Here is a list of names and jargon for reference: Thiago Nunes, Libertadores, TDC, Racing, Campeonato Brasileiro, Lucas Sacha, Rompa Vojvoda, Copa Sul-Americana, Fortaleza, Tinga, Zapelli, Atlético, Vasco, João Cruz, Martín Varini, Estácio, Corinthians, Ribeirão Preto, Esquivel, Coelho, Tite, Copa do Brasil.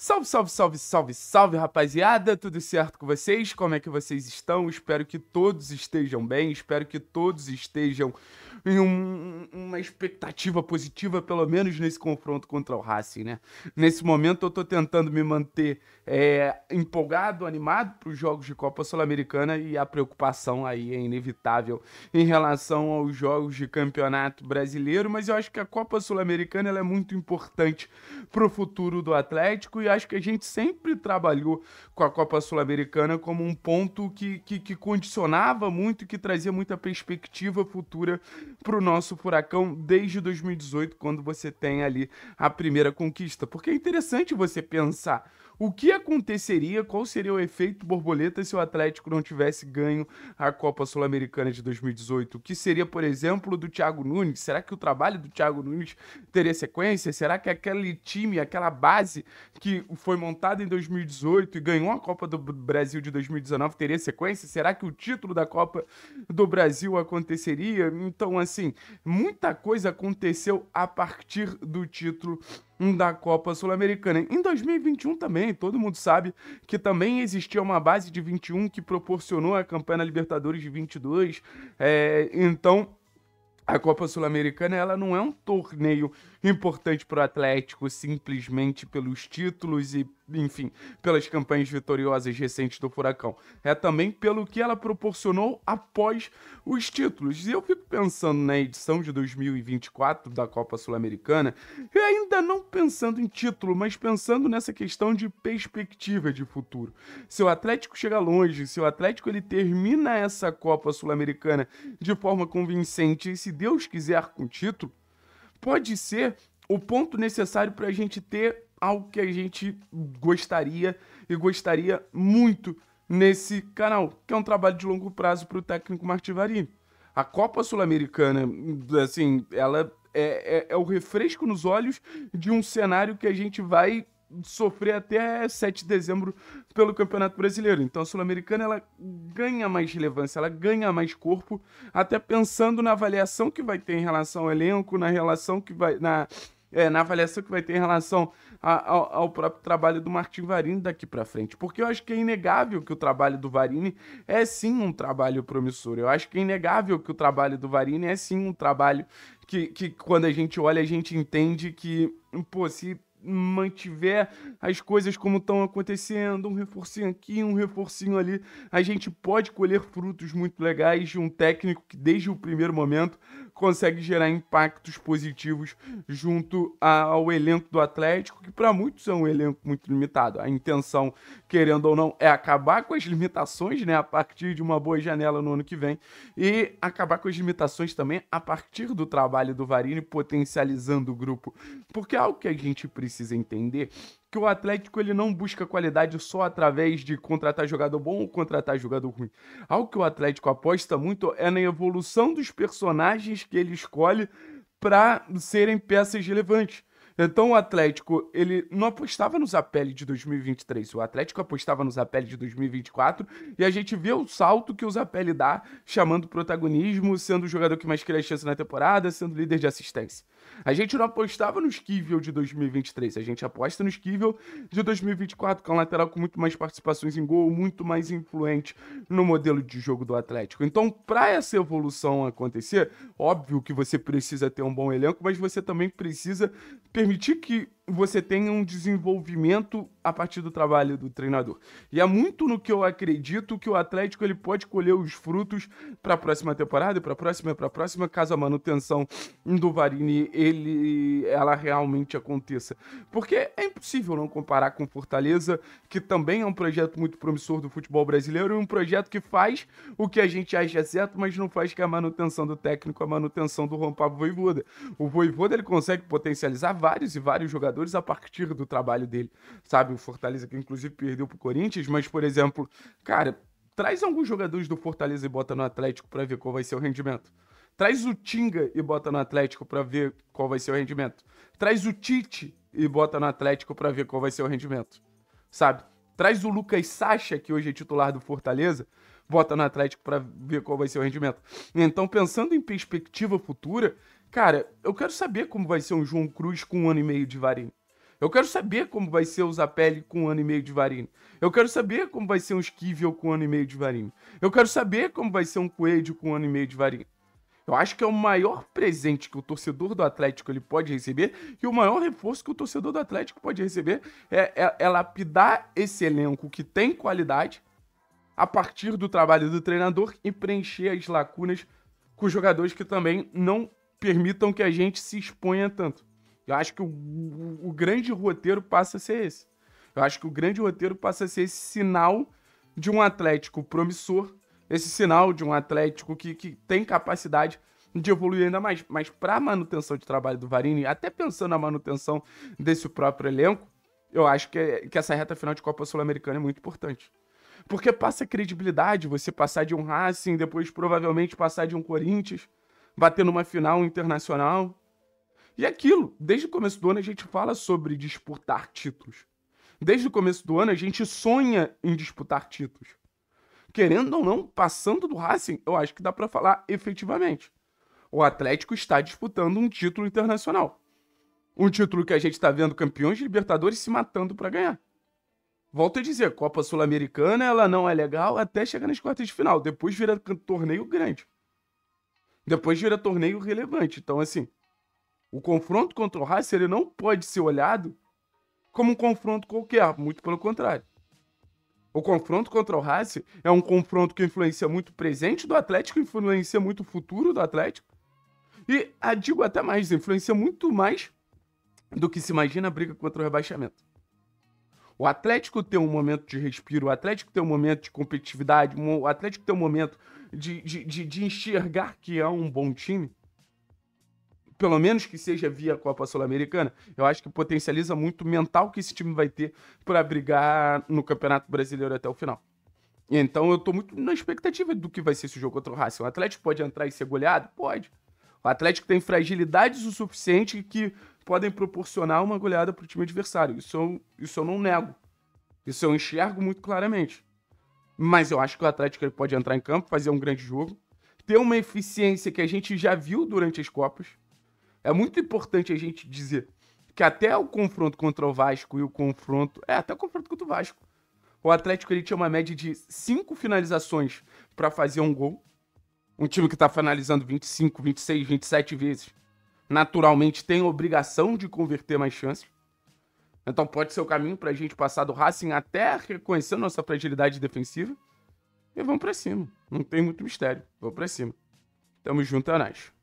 Salve, salve, salve, salve, salve, rapaziada, tudo certo com vocês? Como é que vocês estão? Espero que todos estejam bem, espero que todos estejam em uma expectativa positiva, pelo menos nesse confronto contra o Racing, né? Nesse momento eu tô tentando me manter empolgado, animado para os jogos de Copa Sul-Americana, e a preocupação aí é inevitável em relação aos jogos de Campeonato Brasileiro, mas eu acho que a Copa Sul-Americana é muito importante para o futuro do Atlético, e acho que a gente sempre trabalhou com a Copa Sul-Americana como um ponto que condicionava muito e que trazia muita perspectiva futura para o nosso furacão desde 2018, quando você tem ali a primeira conquista. Porque é interessante você pensar o que aconteceria, qual seria o efeito borboleta se o Atlético não tivesse ganho a Copa Sul-Americana de 2018? O que seria, por exemplo, do Thiago Nunes? Será que o trabalho do Thiago Nunes teria sequência? Será que aquele time, aquela base que foi montada em 2018 e ganhou a Copa do Brasil de 2019 teria sequência? Será que o título da Copa do Brasil aconteceria? Então, assim, muita coisa aconteceu a partir do título da Copa Sul-Americana. Em 2021 também, todo mundo sabe que também existia uma base de 21 que proporcionou a campanha Libertadores de 22, então a Copa Sul-Americana, ela não é um torneio importante para o Atlético simplesmente pelos títulos e, enfim, pelas campanhas vitoriosas recentes do Furacão. É também pelo que ela proporcionou após os títulos. E eu fico pensando na edição de 2024 da Copa Sul-Americana, e ainda não pensando em título, mas pensando nessa questão de perspectiva de futuro. Se o Atlético chega longe, se o Atlético ele termina essa Copa Sul-Americana de forma convincente e, se Deus quiser, com título, pode ser o ponto necessário para a gente ter algo que a gente gostaria e gostaria muito nesse canal, que é um trabalho de longo prazo para o técnico Martín Varini. A Copa Sul-Americana, assim, ela é o refresco nos olhos de um cenário que a gente vai sofrer até 7 de dezembro pelo Campeonato Brasileiro. Então a Sul-Americana, ela ganha mais relevância, ela ganha mais corpo, até pensando na avaliação que vai ter em relação ao elenco, na avaliação que vai ter em relação ao próprio trabalho do Martín Varini daqui para frente. Porque eu acho que é inegável que o trabalho do Varini é sim um trabalho promissor. Eu acho que é inegável que o trabalho do Varini é sim um trabalho que quando a gente olha, a gente entende que, pô, se mantiver as coisas como estão acontecendo, um reforcinho aqui, um reforcinho ali, a gente pode colher frutos muito legais de um técnico que desde o primeiro momento consegue gerar impactos positivos junto ao elenco do Atlético, que para muitos é um elenco muito limitado. A intenção, querendo ou não, é acabar com as limitações, né, a partir de uma boa janela no ano que vem, e acabar com as limitações também a partir do trabalho do Varini, potencializando o grupo. Porque é algo que a gente precisa entender, que o Atlético ele não busca qualidade só através de contratar jogador bom ou contratar jogador ruim. Algo que o Atlético aposta muito é na evolução dos personagens que ele escolhe para serem peças relevantes. Então o Atlético, ele não apostava no Zapelli de 2023, o Atlético apostava no Zapelli de 2024, e a gente vê o salto que o Zapelli dá, chamando protagonismo, sendo o jogador que mais cria chance na temporada, sendo líder de assistência. A gente não apostava no Esquivel de 2023, a gente aposta no Esquivel de 2024, que é um lateral com muito mais participações em gol, muito mais influente no modelo de jogo do Atlético. Então, para essa evolução acontecer, óbvio que você precisa ter um bom elenco, mas você também precisa permitir que você tenha um desenvolvimento a partir do trabalho do treinador. E é muito no que eu acredito que o Atlético ele pode colher os frutos para a próxima temporada, para a próxima, caso a manutenção do Varini ela realmente aconteça. Porque é impossível não comparar com Fortaleza, que também é um projeto muito promissor do futebol brasileiro, e um projeto que faz o que a gente acha certo, mas não faz, que a manutenção do técnico, a manutenção do Rompa Vojvoda. O Vojvoda ele consegue potencializar vários e vários jogadores a partir do trabalho dele, sabe? O Fortaleza, que inclusive perdeu pro Corinthians, mas, por exemplo, cara, traz alguns jogadores do Fortaleza e bota no Atlético para ver qual vai ser o rendimento. Traz o Tinga e bota no Atlético para ver qual vai ser o rendimento. Traz o Tite e bota no Atlético para ver qual vai ser o rendimento, sabe? Traz o Lucas Sacha, que hoje é titular do Fortaleza, bota no Atlético para ver qual vai ser o rendimento. Então, pensando em perspectiva futura, cara, eu quero saber como vai ser um João Cruz com 1 ano e meio de Varini. Eu quero saber como vai ser o Zapelli com 1 ano e meio de Varini. Eu quero saber como vai ser um Esquivel com 1 ano e meio de Varini. Eu quero saber como vai ser um Coelho com 1 ano e meio de Varini. Eu acho que é o maior presente que o torcedor do Atlético ele pode receber e o maior reforço que o torcedor do Atlético pode receber é lapidar esse elenco que tem qualidade a partir do trabalho do treinador e preencher as lacunas com jogadores que também não permitam que a gente se exponha tanto. Eu acho que o grande roteiro passa a ser esse. Eu acho que o grande roteiro passa a ser esse sinal de um Atlético promissor, esse sinal de um Atlético que tem capacidade de evoluir ainda mais. Mas para a manutenção de trabalho do Varini, até pensando na manutenção desse próprio elenco, eu acho que essa reta final de Copa Sul-Americana é muito importante. Porque passa credibilidade você passar de um Racing, depois provavelmente passar de um Corinthians, bater numa final internacional. E aquilo, desde o começo do ano a gente fala sobre disputar títulos. Desde o começo do ano a gente sonha em disputar títulos. Querendo ou não, passando do Racing, eu acho que dá para falar efetivamente. O Atlético está disputando um título internacional. Um título que a gente está vendo campeões de Libertadores se matando para ganhar. Volto a dizer, Copa Sul-Americana ela não é legal até chegar nas quartas de final. Depois vira torneio grande. Depois vira torneio relevante. Então, assim, o confronto contra o Racing ele não pode ser olhado como um confronto qualquer. Muito pelo contrário. O confronto contra o Racing é um confronto que influencia muito o presente do Atlético, influencia muito o futuro do Atlético. E, digo até mais, influencia muito mais do que se imagina a briga contra o rebaixamento. O Atlético tem um momento de respiro, o Atlético tem um momento de competitividade, o Atlético tem um momento de enxergar que é um bom time. Pelo menos que seja via Copa Sul-Americana, eu acho que potencializa muito o mental que esse time vai ter para brigar no Campeonato Brasileiro até o final. Então eu estou muito na expectativa do que vai ser esse jogo contra o Racing. O Atlético pode entrar e ser goleado? Pode. O Atlético tem fragilidades o suficiente que podem proporcionar uma goleada para o time adversário. Isso eu não nego. Isso eu enxergo muito claramente. Mas eu acho que o Atlético ele pode entrar em campo, fazer um grande jogo, ter uma eficiência que a gente já viu durante as Copas. É muito importante a gente dizer que até o confronto contra o Vasco e o confronto... até o confronto contra o Vasco. O Atlético ele tinha uma média de 5 finalizações para fazer um gol. Um time que está finalizando 25, 26, 27 vezes, naturalmente tem obrigação de converter mais chances. Então pode ser o caminho para a gente passar do Racing até reconhecer nossa fragilidade defensiva. E vamos para cima. Não tem muito mistério. Vamos para cima. Tamo junto, é nóis.